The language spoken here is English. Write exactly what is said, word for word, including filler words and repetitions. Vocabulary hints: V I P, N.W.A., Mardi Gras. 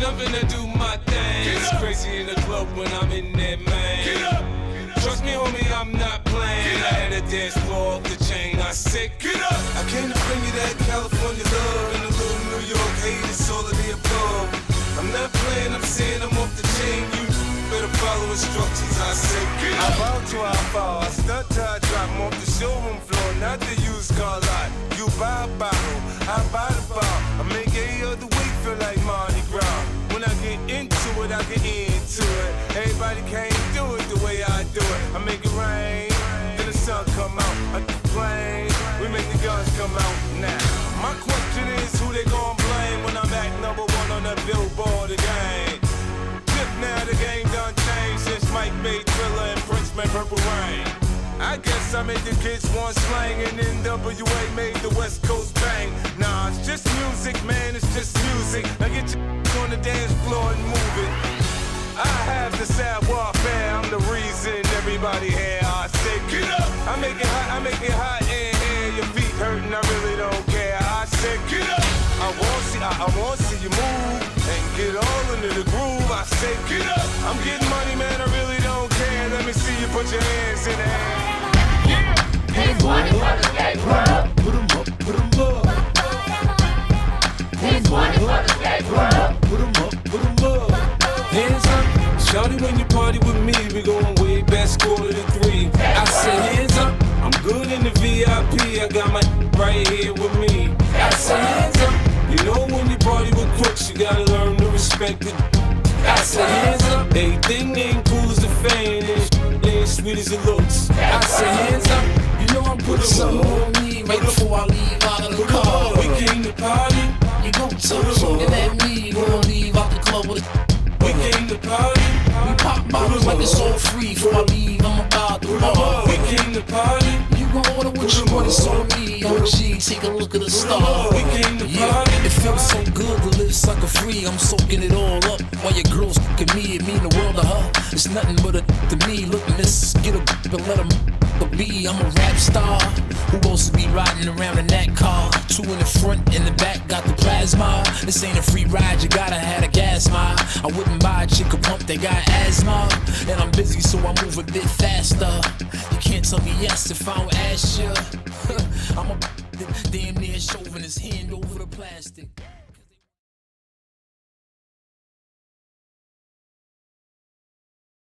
I'm finna do my thing. It's crazy in the club when I'm in that, man. Get up, get up. Trust me, homie, I'm not playing. I had a dance floor off the chain. I said, get up. I came to bring you that California love and a little New York hate. It's all of the above. I'm not playing. I'm saying I'm off the chain. You better follow instructions. I said, get up. I bow to I fall. I stunt to I drop. I'm off the showroom floor, not the used car lot. You buy a bottle, I buy the bar. I make eight of the week feel like Mardi Gras. When I get into it, I get into it. Everybody can't do it the way I do it. I make it rain, then the sun come out. I do rain, we make the guns come out now. My question is, who they gon' blame when I'm at number one on the Billboard again? Flip now, the game done changed since Mike made Thriller and Prince made Purple Rain. I guess I made the kids one slang and N W A made the West Coast bang. Nah, it's just music, man, it's just music. Now get your on the dance floor and move it. I have the sad warfare. I'm the reason everybody here. I say get up. I make it hot. I make it hot in here. Your feet hurting. I really don't care. I say get up. I want see. I, I want see you move and get all into the groove. I say get up. I'm getting money, man. I really don't care. Let me see you put your hands in the air. Yeah. Hey boy, hey boy, put 'em up, put 'em up. Hey boy, hey boy. Shawty, when you party with me, we going way past quarter to three. I said, hands up, I'm good in the V I P. I got my right here with me. I said, hands up, you know when you party with crooks, you gotta learn to respect it. I said, hands up, everything ain't cool as the fame, ain't, ain't sweet as it looks. I said, hands up, you know I'm putting some on me right before I leave out of the car. We came to party, you gon' tell them and let me gonna leave out the club with a. We came to party. We pop bottles like it's all free. Before I leave, I'm about to ball. We came to party. You gon' order what you want, it's on me. O G, take a look at the star. We came to party. It felt so good to live sucker free. I'm soaking it all up while your girls fucking me. It mean the world to her. It's nothing but a to me. Look, miss, get a and let them be. I'm a rap star. Who else to be riding around in that car? Two in the front, in the back, got the plasma. This ain't a free ride, you gotta have a gas mile. I wouldn't buy a chick a pump, they got asthma. And I'm busy, so I move a bit faster. You can't tell me yes if I don't ask you. I'm a damn near shoving his hand over the plastic.